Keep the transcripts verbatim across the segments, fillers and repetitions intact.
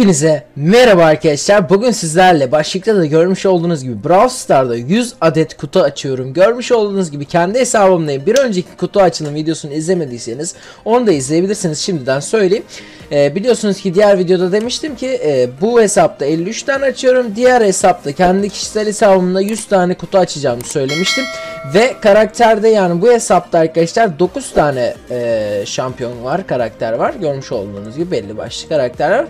Hepinize merhaba arkadaşlar. Bugün sizlerle başlıkta da görmüş olduğunuz gibi Brawl Stars'da yüz adet kutu açıyorum. Görmüş olduğunuz gibi kendi hesabımla bir önceki kutu açılım videosunu izlemediyseniz onu da izleyebilirsiniz, şimdiden söyleyeyim. Ee, biliyorsunuz ki diğer videoda demiştim ki e, bu hesapta elli üç tane açıyorum. Diğer hesapta kendi kişisel hesabımla yüz tane kutu açacağımı söylemiştim. Ve karakterde, yani bu hesapta arkadaşlar dokuz tane e, şampiyon var, karakter var. Görmüş olduğunuz gibi belli başlı karakter var.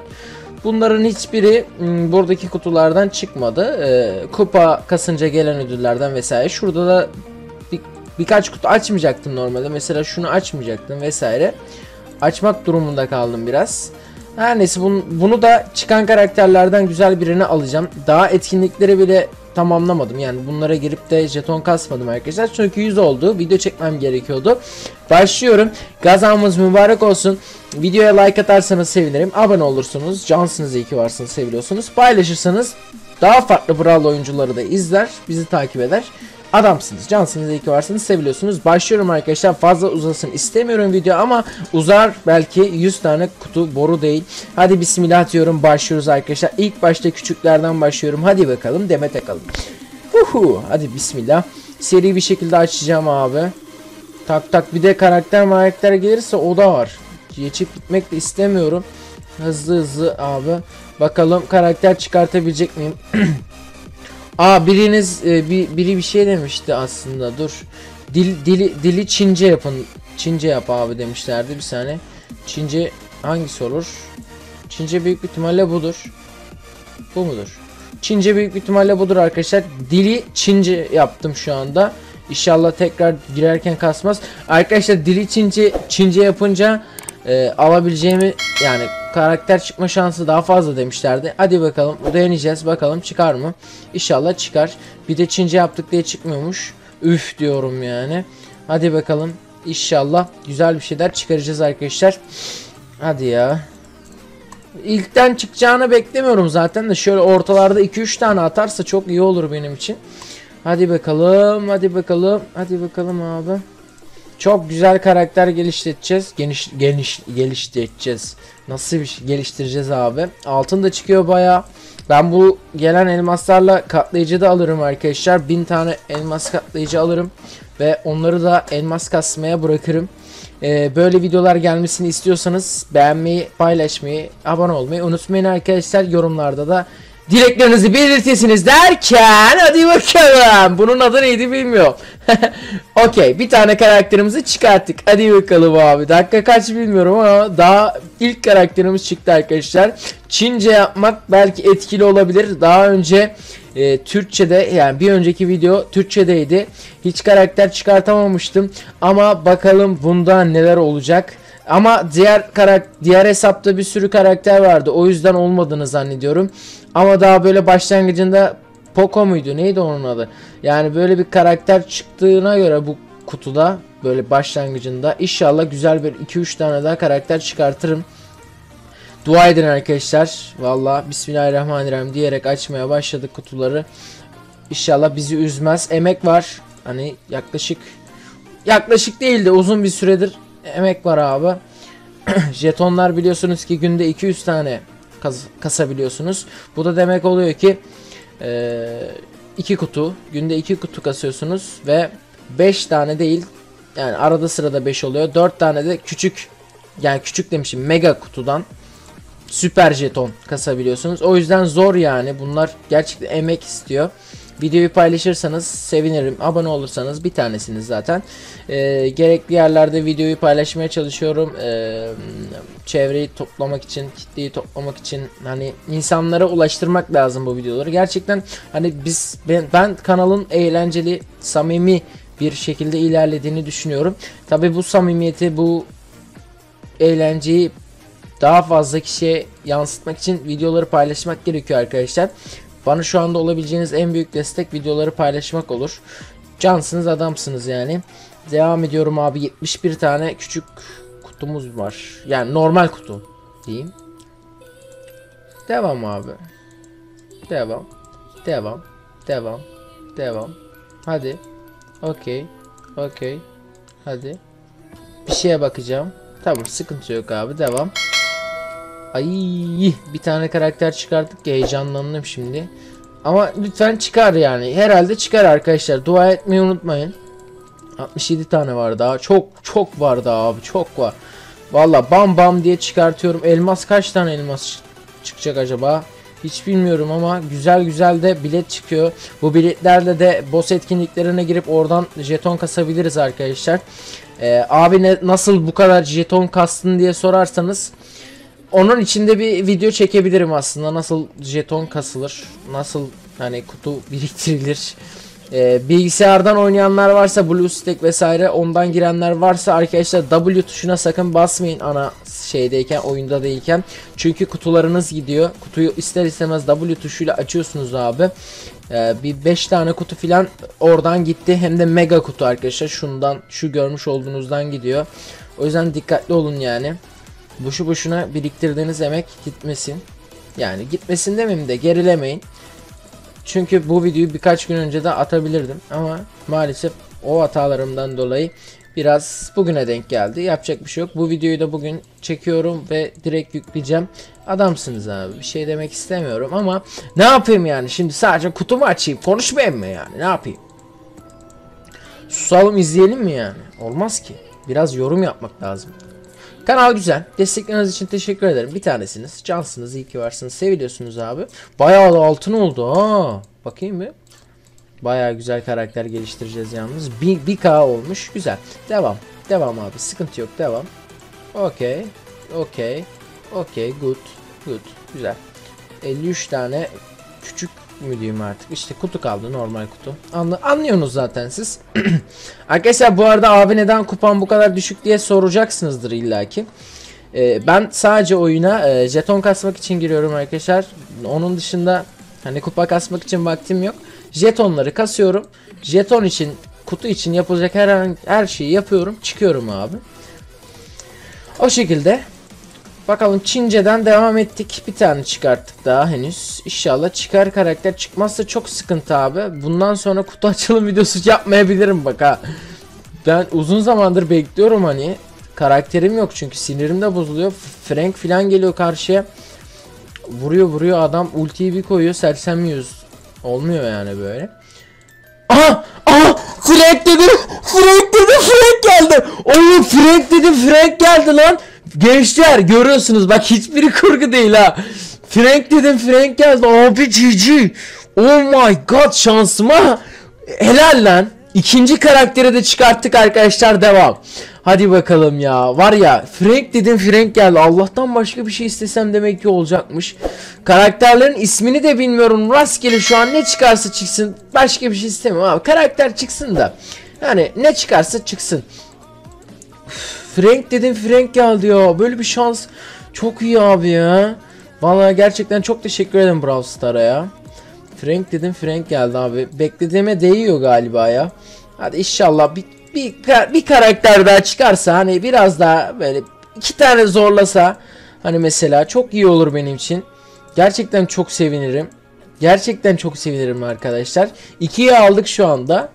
Bunların hiçbiri m, buradaki kutulardan çıkmadı. E, kupa kasınca gelen ödüllerden vesaire. Şurada da bir, birkaç kutu açmayacaktım normalde. Mesela şunu açmayacaktım vesaire. Açmak durumunda kaldım biraz. Her neyse bunu, bunu da çıkan karakterlerden güzel birini alacağım. Daha etkinlikleri bile tamamlamadım, yani bunlara girip de jeton kasmadım arkadaşlar, çünkü yüz oldu, video çekmem gerekiyordu. Başlıyorum. Gazamız mübarek olsun. Videoya like atarsanız sevinirim, abone olursunuz, cansınız, iyi ki varsınız, seviliyorsunuz, paylaşırsanız daha farklı Brawl oyuncuları da izler, bizi takip eder. Adamsınız, cansınız, iyi ki varsınız, seviliyorsunuz. Başlıyorum arkadaşlar. Fazla uzasın istemiyorum video ama uzar, belki yüz tane kutu boru değil. Hadi bismillah diyorum, başlıyoruz arkadaşlar. İlk başta küçüklerden başlıyorum. Hadi bakalım, demet takalım. Huhu, hadi bismillah. Seri bir şekilde açacağım abi. Tak tak, bir de karakter karakter gelirse o da var. Geçip gitmek de istemiyorum. Hızlı hızlı abi. Bakalım karakter çıkartabilecek miyim? Aa, biriniz e, bir, biri bir şey demişti aslında, dur. Dil, dili, dili Çince yapın. Çince yap abi demişlerdi, bir saniye. Çince hangisi olur? Çince büyük bir ihtimalle budur. Bu mudur? Çince büyük bir ihtimalle budur arkadaşlar. Dili Çince yaptım şu anda. İnşallah tekrar girerken kasmaz. Arkadaşlar dili Çince, Çince yapınca e, alabileceğimi, yani karakter çıkma şansı daha fazla demişlerdi. Hadi bakalım, deneyeceğiz bakalım çıkar mı? İnşallah çıkar. Bir de Çince yaptık diye çıkmıyormuş. Üf diyorum yani. Hadi bakalım, İnşallah güzel bir şeyler çıkaracağız arkadaşlar. Hadi ya. İlkten çıkacağını beklemiyorum zaten de, şöyle ortalarda iki üç tane atarsa çok iyi olur benim için. Hadi bakalım, hadi bakalım, hadi bakalım abi. Çok güzel karakter geliştireceğiz. Geniş geniş geliştireceğiz. Nasıl bir şey geliştireceğiz abi? Altın da çıkıyor bayağı. Ben bu gelen elmaslarla katlayıcı da alırım arkadaşlar. bin tane elmas katlayıcı alırım ve onları da elmas kasmaya bırakırım. Ee, böyle videolar gelmesini istiyorsanız beğenmeyi, paylaşmayı, abone olmayı unutmayın arkadaşlar. Yorumlarda da dileklerinizi belirtirsiniz derken hadi bakalım. Bunun adı neydi bilmiyorum. Okey, bir tane karakterimizi çıkarttık. Hadi bakalım abi. Dakika kaç bilmiyorum ama daha ilk karakterimiz çıktı arkadaşlar. Çince yapmak belki etkili olabilir. Daha önce e, Türkçe'de, yani bir önceki video Türkçe'deydi. Hiç karakter çıkartamamıştım. Ama bakalım bunda neler olacak. Ama diğer karakter, diğer hesapta bir sürü karakter vardı. O yüzden olmadığını zannediyorum. Ama daha böyle başlangıcında Poco muydu? Neydi onun adı? Yani böyle bir karakter çıktığına göre bu kutuda, böyle başlangıcında inşallah güzel bir iki üç tane daha karakter çıkartırım. Dua edin arkadaşlar. Vallahi bismillahirrahmanirrahim diyerek açmaya başladık kutuları. İnşallah bizi üzmez. Emek var. Hani yaklaşık yaklaşık değil de uzun bir süredir emek var abi. Jetonlar biliyorsunuz ki günde iki yüz tane kas kasabiliyorsunuz. Bu da demek oluyor ki iki e, kutu, günde iki kutu kasıyorsunuz ve beş tane değil, yani arada sırada beş oluyor. dört tane de küçük, yani küçük demişim, mega kutudan süper jeton kasabiliyorsunuz. O yüzden zor yani, bunlar gerçekten emek istiyor. Videoyu paylaşırsanız sevinirim. Abone olursanız bir tanesiniz zaten. Ee, gerekli yerlerde videoyu paylaşmaya çalışıyorum. Ee, çevreyi toplamak için, kitleyi toplamak için, hani insanlara ulaştırmak lazım bu videoları. Gerçekten hani biz ben, ben kanalın eğlenceli, samimi bir şekilde ilerlediğini düşünüyorum. Tabii bu samimiyeti, bu eğlenceyi daha fazla kişiye yansıtmak için videoları paylaşmak gerekiyor arkadaşlar. Bana şu anda olabileceğiniz en büyük destek videoları paylaşmak olur. Cansınız, adamsınız yani. Devam ediyorum abi. yetmiş bir tane küçük kutumuz var. Yani normal kutu diyeyim. Devam abi. Devam. Devam. Devam. Devam. Hadi. Okey. Okey. Hadi. Bir şeye bakacağım. Tamam, sıkıntı yok abi. Devam. Ay, bir tane karakter çıkarttık ya, heyecanlandım şimdi. Ama lütfen çıkar yani. Herhalde çıkar arkadaşlar. Dua etmeyi unutmayın. altmış yedi tane var daha. Çok çok var daha abi. Çok var. Valla bam bam diye çıkartıyorum. Elmas, kaç tane elmas çıkacak acaba? Hiç bilmiyorum ama güzel güzel de bilet çıkıyor. Bu biletlerle de boss etkinliklerine girip oradan jeton kasabiliriz arkadaşlar. Ee, abi ne, nasıl bu kadar jeton kastın diye sorarsanız, onun içinde bir video çekebilirim aslında. Nasıl jeton kasılır, nasıl hani kutu biriktirilir. Ee, bilgisayardan oynayanlar varsa, BlueStack vesaire ondan girenler varsa arkadaşlar, W tuşuna sakın basmayın ana şeydeyken, oyunda değilken. Çünkü kutularınız gidiyor. Kutuyu ister istemez W tuşuyla açıyorsunuz abi. Ee, bir beş tane kutu filan oradan gitti. Hem de mega kutu arkadaşlar. Şundan, şu görmüş olduğunuzdan gidiyor. O yüzden dikkatli olun yani. Boşu boşuna biriktirdiğiniz emek gitmesin. Yani gitmesin demeyeyim de gerilemeyin. Çünkü bu videoyu birkaç gün önce de atabilirdim ama maalesef o hatalarımdan dolayı biraz bugüne denk geldi. Yapacak bir şey yok. Bu videoyu da bugün çekiyorum ve direkt yükleyeceğim. Adamsınız abi, bir şey demek istemiyorum ama ne yapayım yani, şimdi sadece kutumu açayım konuşmayayım mı yani, ne yapayım? Susalım izleyelim mi yani? Olmaz ki, biraz yorum yapmak lazım. Kanal güzel. Destekleriniz için teşekkür ederim. Bir tanesiniz. Cansınız. İyi ki varsınız. Seviliyorsunuz abi. Bayağı da altın oldu. Ha. Bakayım bir. Bayağı güzel karakter geliştireceğiz yalnız. bir K olmuş. Güzel. Devam. Devam abi. Sıkıntı yok. Devam. Okey. Okey. Okey. Good. Good. Güzel. elli üç tane küçük mü diyeyim artık. İşte kutu kaldı. Normal kutu. Anla anlıyorsunuz zaten siz. Arkadaşlar bu arada abi neden kupam bu kadar düşük diye soracaksınızdır illaki. Ee, ben sadece oyuna e, jeton kasmak için giriyorum arkadaşlar. Onun dışında hani kupa kasmak için vaktim yok. Jetonları kasıyorum. Jeton için, kutu için yapılacak her, her şeyi yapıyorum. Çıkıyorum abi. O şekilde. Bakalım, Çince'den devam ettik. Bir tane çıkarttık daha henüz. İnşallah çıkar karakter. Çıkmazsa çok sıkıntı abi. Bundan sonra kutu açılım videosu yapmayabilirim bak ha. Ben uzun zamandır bekliyorum hani. Karakterim yok çünkü, sinirim de bozuluyor. Frank filan geliyor karşıya. Vuruyor vuruyor adam, ultiyi bir koyuyor. Sersemliyoruz. Olmuyor yani böyle. Aha! Aha! Frank dedi! Frank dedi! Frank geldi! Oğlum Frank dedi! Frank geldi lan! Gençler görüyorsunuz bak, hiçbiri kurgu değil ha. Frank dedim, Frank geldi abi, G G. Oh my god, şansıma helal lan. İkinci karakteri de çıkarttık arkadaşlar, devam. Hadi bakalım ya, var ya Frank dedim, Frank geldi. Allah'tan başka bir şey istesem demek ki olacakmış. Karakterlerin ismini de bilmiyorum, rastgele şu an ne çıkarsa çıksın, başka bir şey istemiyorum abi. Karakter çıksın da yani, ne çıkarsa çıksın. Frank dedim, Frank geldi ya. Böyle bir şans çok iyi abi ya. Vallahi gerçekten çok teşekkür ederim Brawl Star'a ya. Frank dedim, Frank geldi abi. Beklediğime değiyor galiba ya. Hadi inşallah bir, bir, bir karakter daha çıkarsa, hani biraz daha böyle iki tane zorlasa hani mesela, çok iyi olur benim için. Gerçekten çok sevinirim. Gerçekten çok sevinirim arkadaşlar. ikiye aldık şu anda.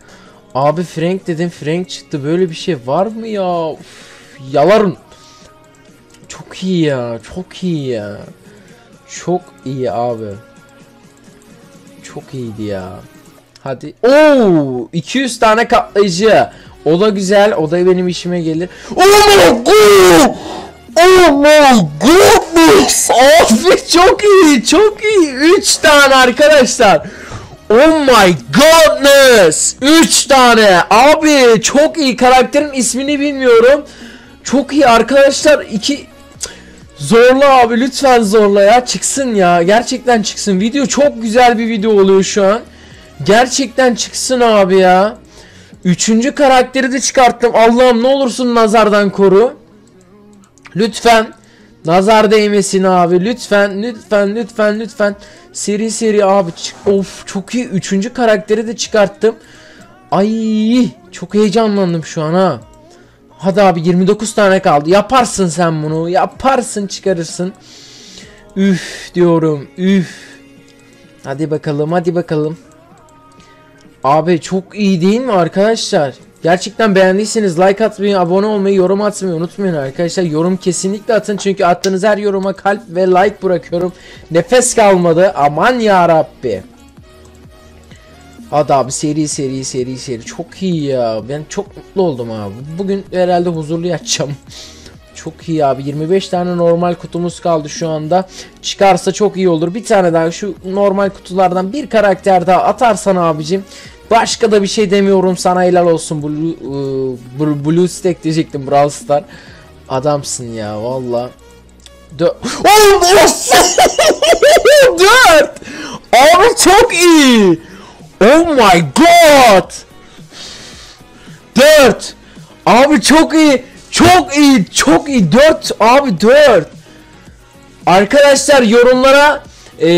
Abi Frank dedim, Frank çıktı. Böyle bir şey var mı ya? Uf. Yalarım. Çok iyi ya, çok iyi ya, çok iyi abi, çok iyiydi ya. Hadi. Oo, iki yüz tane katlayıcı. O da güzel, o da benim işime gelir. Oh my god, oh my goodness abi, çok iyi, çok iyi. Üç tane arkadaşlar. Oh my goodness, üç tane abi, çok iyi. Karakterin ismini bilmiyorum. Çok iyi arkadaşlar. iki zorla abi, lütfen zorla ya, çıksın ya, gerçekten çıksın. Video çok güzel bir video oluyor şu an. Gerçekten çıksın abi ya. Üçüncü karakteri de çıkarttım. Allah'ım ne olursun nazardan koru. Lütfen nazar değmesin abi, lütfen lütfen lütfen lütfen. Seri seri abi, of çok iyi. Üçüncü karakteri de çıkarttım. Ay çok heyecanlandım şu an ha. Hadi abi, yirmi dokuz tane kaldı. Yaparsın sen bunu. Yaparsın, çıkarırsın. Üf diyorum. Üf. Hadi bakalım, hadi bakalım. Abi çok iyi değil mi arkadaşlar? Gerçekten beğendiyseniz like atmayı, abone olmayı, yorum atmayı unutmayın arkadaşlar. Yorum kesinlikle atın çünkü attığınız her yoruma kalp ve like bırakıyorum. Nefes kalmadı. Aman ya Rabbi. Adam seri seri seri seri. Çok iyi ya. Ben çok mutlu oldum abi. Bugün herhalde huzurlu yatacağım. Çok iyi abi. yirmi beş tane normal kutumuz kaldı şu anda. Çıkarsa çok iyi olur. Bir tane daha şu normal kutulardan bir karakter daha atarsan abicim. Başka da bir şey demiyorum. Sana helal olsun. Blue, e, BlueStack diyecektim. Brawl Star. Adamsın ya. Valla. Dört. Dört. Abi çok iyi. Oh my god. Dört. Abi çok iyi. Çok iyi. Çok iyi. Dört. Abi dört. Arkadaşlar yorumlara e,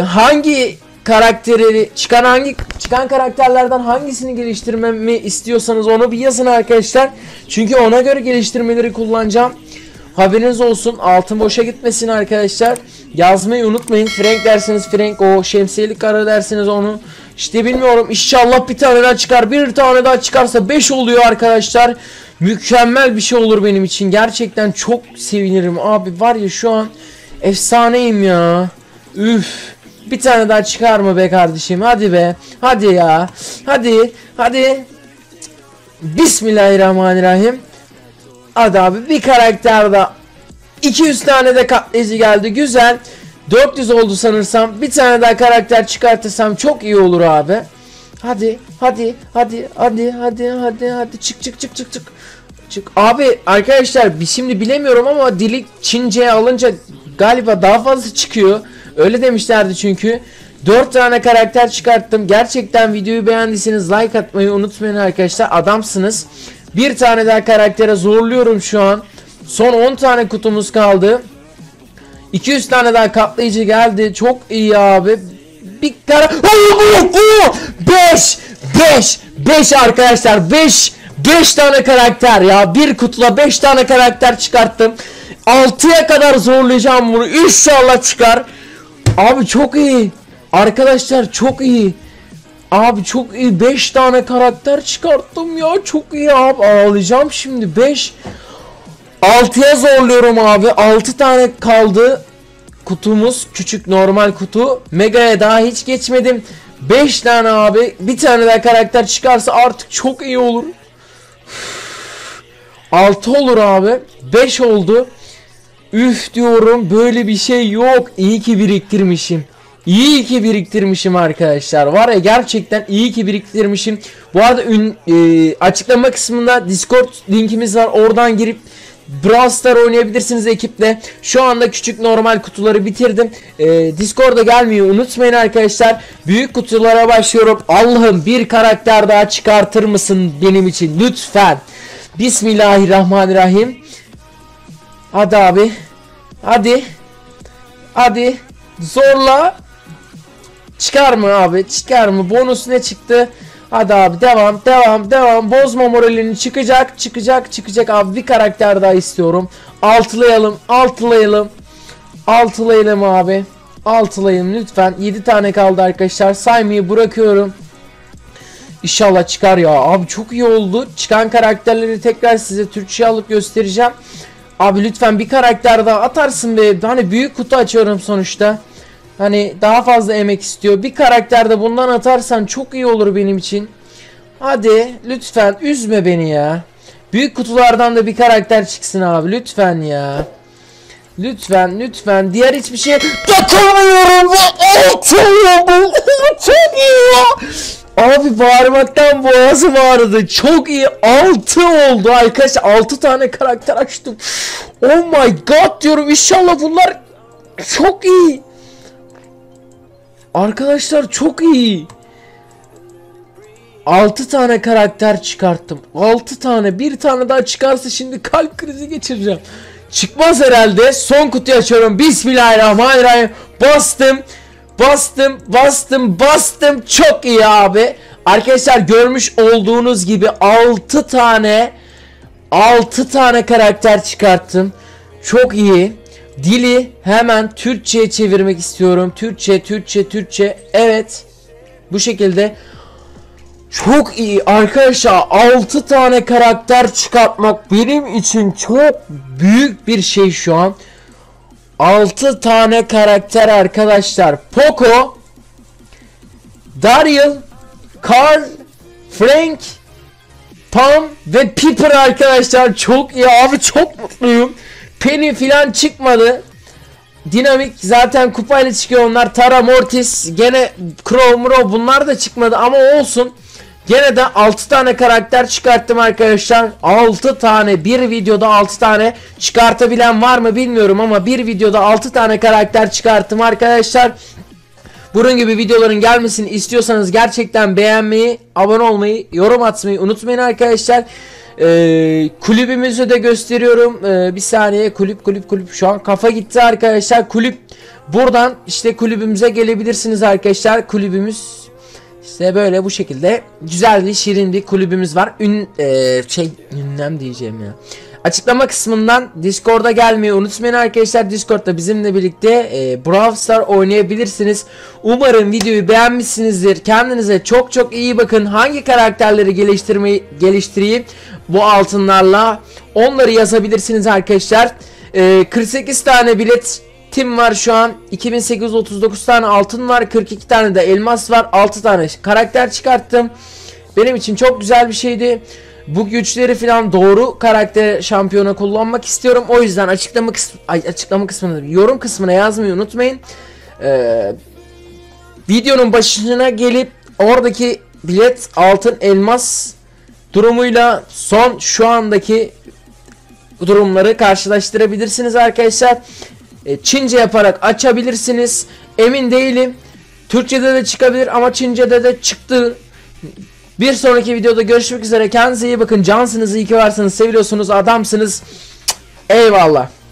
hangi karakteri çıkan hangi çıkan karakterlerden hangisini geliştirmemi istiyorsanız onu bir yazın arkadaşlar. Çünkü ona göre geliştirmeleri kullanacağım. Haberiniz olsun. Altın boşa gitmesin arkadaşlar. Yazmayı unutmayın. Frank derseniz Frank, o şemsiyelik kara derseniz onu. İşte bilmiyorum. İnşallah bir tane daha çıkar. Bir tane daha çıkarsa beş oluyor arkadaşlar. Mükemmel bir şey olur benim için. Gerçekten çok sevinirim abi. Var ya şu an efsaneyim ya. Üf. Bir tane daha çıkar mı be kardeşim? Hadi be. Hadi ya. Hadi. Hadi. Bismillahirrahmanirrahim. Hadi abi bir karakter daha. iki yüz tane de katlayıcı geldi. Güzel. dört yüz oldu sanırsam. Bir tane daha karakter çıkartırsam çok iyi olur abi. Hadi. Hadi. Hadi. Hadi. Hadi. Hadi. Hadi. Çık çık çık çık çık. Çık. Abi arkadaşlar şimdi bilemiyorum ama dili Çince'ye alınca galiba daha fazla çıkıyor. Öyle demişlerdi çünkü. dört tane karakter çıkarttım. Gerçekten videoyu beğendiyseniz like atmayı unutmayın arkadaşlar. Adamsınız. Bir tane daha karaktere zorluyorum şu an. Son on tane kutumuz kaldı. iki yüz tane daha katlayıcı geldi. Çok iyi abi. Bir kara... beş! beş! beş arkadaşlar. beş! beş tane karakter ya. Bir kutuda beş tane karakter çıkarttım. altıya kadar zorlayacağım bunu. İnşallah çıkar. Abi çok iyi. Arkadaşlar çok iyi. Abi çok iyi. beş tane karakter çıkarttım ya. Çok iyi abi. Ağlayacağım şimdi. beş. altıya zorluyorum abi. altı tane kaldı. Kutumuz. Küçük normal kutu. Mega'ya daha hiç geçmedim. beş tane abi. Bir tane daha karakter çıkarsa artık çok iyi olur. altı olur abi. beş oldu. Üf diyorum, böyle bir şey yok. İyi ki biriktirmişim. İyi ki biriktirmişim arkadaşlar. Var ya gerçekten iyi ki biriktirmişim. Bu arada ün, e, açıklama kısmında Discord linkimiz var. Oradan girip Brawl Stars oynayabilirsiniz ekiple. Şu anda küçük normal kutuları bitirdim. E, Discord'a gelmeyi unutmayın arkadaşlar. Büyük kutulara başlıyorum. Allah'ım bir karakter daha çıkartır mısın benim için lütfen. Bismillahirrahmanirrahim. Hadi abi. Hadi. Hadi. Zorla. Çıkar mı abi? Çıkar mı? Bonus ne çıktı? Hadi abi devam devam devam. Bozma moralini, çıkacak çıkacak çıkacak abi. Bir karakter daha istiyorum. Altılayalım altılayalım. Altılayalım abi. Altılayalım lütfen. yedi tane kaldı arkadaşlar. Saymayı bırakıyorum. İnşallah çıkar ya. Abi çok iyi oldu. Çıkan karakterleri tekrar size Türkçe alıp göstereceğim. Abi lütfen bir karakter daha atarsın be. Hani büyük kutu açıyorum sonuçta. Hani daha fazla emek istiyor. Bir karakter de bundan atarsan çok iyi olur benim için. Hadi lütfen üzme beni ya. Büyük kutulardan da bir karakter çıksın abi lütfen ya. Lütfen lütfen. Diğer hiçbir şeye dokunmuyorum. Çok iyi ya. Abi bağırmaktan boğazım ağrıdı. Çok iyi. altı oldu arkadaşlar. altı tane karakter açtım. Oh my god diyorum. İnşallah bunlar çok iyi. Arkadaşlar çok iyi. altı tane karakter çıkarttım. altı tane. Bir tane daha çıkarsa şimdi kalp krizi geçireceğim. Çıkmaz herhalde. Son kutuyu açıyorum. Bismillahirrahmanirrahim. Bastım. Bastım bastım bastım. Çok iyi abi. Arkadaşlar görmüş olduğunuz gibi altı tane altı tane karakter çıkarttım. Çok iyi. Dili hemen Türkçe'ye çevirmek istiyorum. Türkçe Türkçe Türkçe. Evet. Bu şekilde. Çok iyi arkadaşlar, altı tane karakter çıkartmak benim için çok büyük bir şey şu an. altı tane karakter arkadaşlar. Poco, Daryl, Carl, Frank, Tom ve Piper arkadaşlar. Çok iyi abi, çok mutluyum. Penny filan çıkmadı. Dinamik zaten kupayla çıkıyor onlar. Tara, Mortis, gene Crow, Mro, bunlar da çıkmadı ama olsun. Gene de altı tane karakter çıkarttım arkadaşlar. altı tane, bir videoda altı tane çıkartabilen var mı bilmiyorum ama bir videoda altı tane karakter çıkarttım arkadaşlar. Bunun gibi videoların gelmesini istiyorsanız gerçekten beğenmeyi, abone olmayı, yorum atmayı unutmayın arkadaşlar. Ee, kulübümüzü de gösteriyorum. Ee, bir saniye, kulüp kulüp kulüp şu an kafa gitti arkadaşlar. Kulüp, buradan işte kulübümüze gelebilirsiniz arkadaşlar. Kulübümüz İşte böyle, bu şekilde güzel bir, şirin bir kulübümüz var. Ün e, şey ünlem diyeceğim ya. Açıklama kısmından Discord'a gelmeyi unutmayın arkadaşlar. Discord'da bizimle birlikte e, Brawl Stars oynayabilirsiniz. Umarım videoyu beğenmişsinizdir. Kendinize çok çok iyi bakın. Hangi karakterleri geliştirmeyi geliştireyim bu altınlarla, onları yazabilirsiniz arkadaşlar. E, kırk sekiz tane bilet tim var şu an, iki bin sekiz yüz otuz dokuz tane altın var, kırk iki tane de elmas var, altı tane karakter çıkarttım. Benim için çok güzel bir şeydi. Bu güçleri falan doğru karakter şampiyona kullanmak istiyorum. O yüzden açıklama kısmı, açıklama kısmına, yorum kısmına yazmayı unutmayın. Ee, videonun başına gelip oradaki bilet, altın, elmas durumuyla son şu andaki durumları karşılaştırabilirsiniz arkadaşlar. Çince yaparak açabilirsiniz. Emin değilim. Türkçe'de de çıkabilir ama Çince'de de çıktı. Bir sonraki videoda görüşmek üzere. Kendinize iyi bakın. Cansınız, iyi ki varsınız. Seviyorsunuz, adamsınız. Eyvallah.